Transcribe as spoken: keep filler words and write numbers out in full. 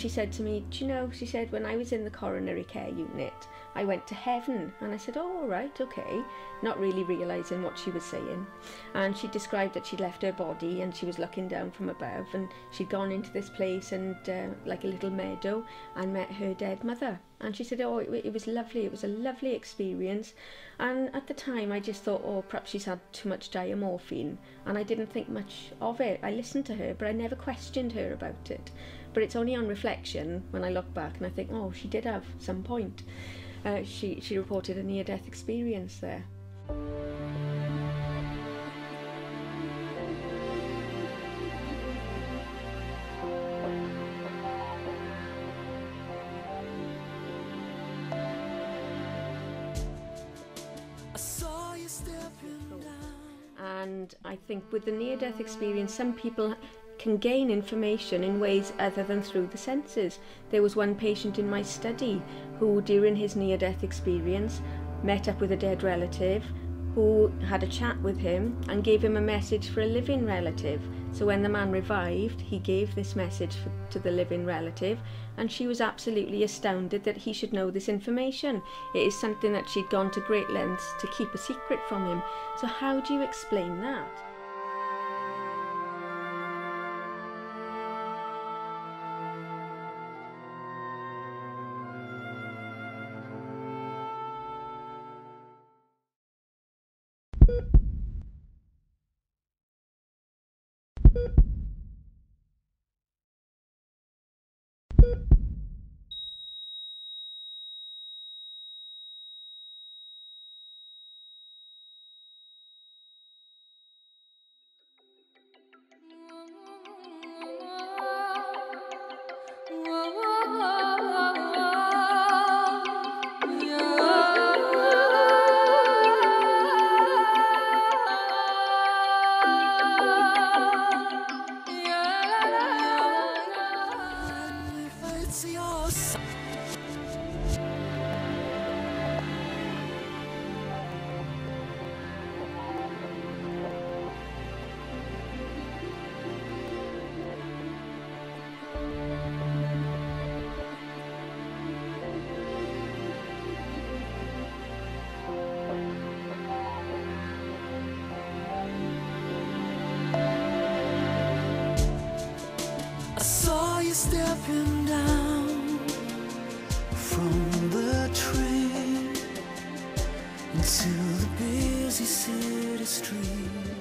she said to me, do you know, she said, when I was in the coronary care unit, I went to heaven. And I said, oh, all right, okay, not really realising what she was saying. And she described that she'd left her body and she was looking down from above, and she'd gone into this place and uh, like a little meadow, and met her dead mother. And she said, oh, it, it was lovely, it was a lovely experience. And at the time I just thought, oh, perhaps she's had too much diamorphine, and I didn't think much of it. I listened to her, but I never questioned her about it. But it's only on reflection when I look back and I think, oh, she did have some point. Uh, she, she reported a near-death experience there. And I think with the near-death experience, some people can gain information in ways other than through the senses. There was one patient in my study who, during his near-death experience, met up with a dead relative who had a chat with him and gave him a message for a living relative. So when the man revived, he gave this message for, to the living relative, and she was absolutely astounded that he should know this information. It is something that she'd gone to great lengths to keep a secret from him. So how do you explain that? Stepping down from the train into the busy city street.